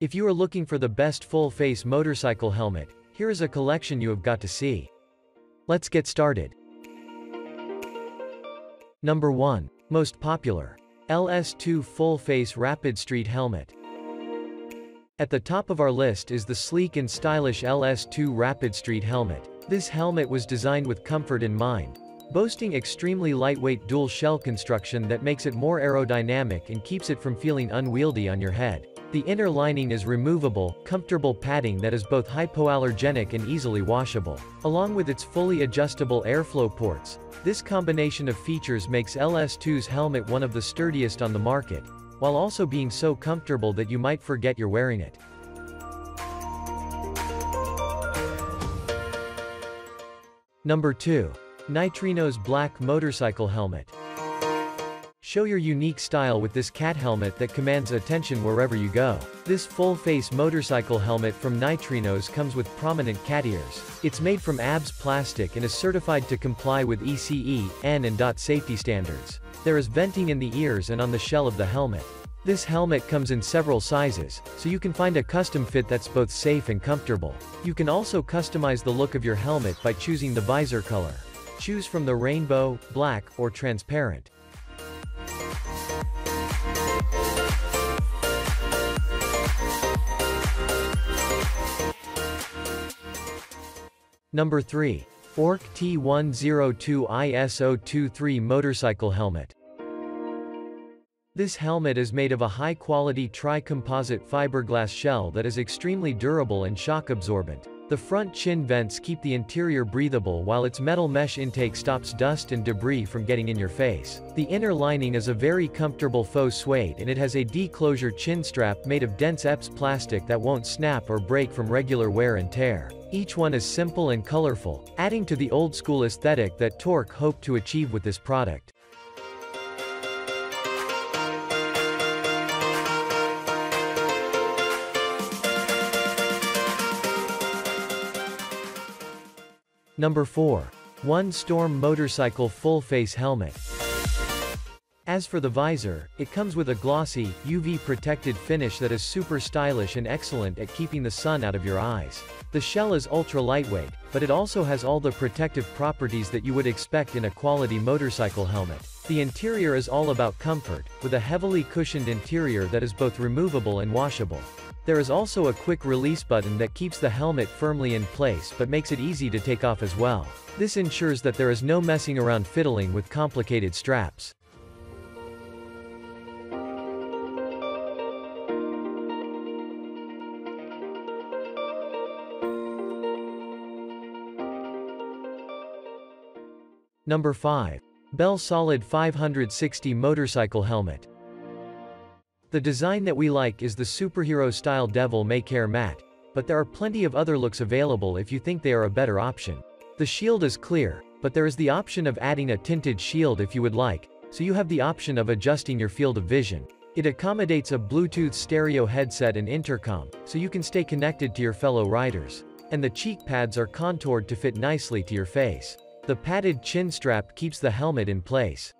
If you are looking for the best full-face motorcycle helmet, here is a collection you have got to see. Let's get started. Number 1. Most popular. LS2 Full-Face Rapid Street Helmet. At the top of our list is the sleek and stylish LS2 Rapid Street Helmet. This helmet was designed with comfort in mind, boasting extremely lightweight dual shell construction that makes it more aerodynamic and keeps it from feeling unwieldy on your head. The inner lining is removable, comfortable padding that is both hypoallergenic and easily washable. Along with its fully adjustable airflow ports, this combination of features makes LS2's helmet one of the sturdiest on the market, while also being so comfortable that you might forget you're wearing it. Number 2. Nitrinos Black Motorcycle Helmet. Show your unique style with this cat helmet that commands attention wherever you go. This full-face motorcycle helmet from Nitrinos comes with prominent cat ears. It's made from ABS plastic and is certified to comply with ECE, N and DOT safety standards. There is venting in the ears and on the shell of the helmet. This helmet comes in several sizes, so you can find a custom fit that's both safe and comfortable. You can also customize the look of your helmet by choosing the visor color. Choose from the rainbow, black, or transparent. Number 3. TORC T102ISO23 Motorcycle Helmet. This helmet is made of a high-quality tri-composite fiberglass shell that is extremely durable and shock-absorbent. The front chin vents keep the interior breathable while its metal mesh intake stops dust and debris from getting in your face. The inner lining is a very comfortable faux suede and it has a D-closure chin strap made of dense EPS plastic that won't snap or break from regular wear and tear. Each one is simple and colorful, adding to the old-school aesthetic that TORC hoped to achieve with this product. Number 4. One Storm Motorcycle Full-Face Helmet. As for the visor, it comes with a glossy, UV-protected finish that is super stylish and excellent at keeping the sun out of your eyes. The shell is ultra-lightweight, but it also has all the protective properties that you would expect in a quality motorcycle helmet. The interior is all about comfort, with a heavily cushioned interior that is both removable and washable. There is also a quick release button that keeps the helmet firmly in place but makes it easy to take off as well. This ensures that there is no messing around fiddling with complicated straps. Number 5. Bell Solid 560 Motorcycle Helmet. The design that we like is the superhero-style Devil May Care matte, but there are plenty of other looks available if you think they are a better option. The shield is clear, but there is the option of adding a tinted shield if you would like, so you have the option of adjusting your field of vision. It accommodates a Bluetooth stereo headset and intercom, so you can stay connected to your fellow riders. And the cheek pads are contoured to fit nicely to your face. The padded chin strap keeps the helmet in place.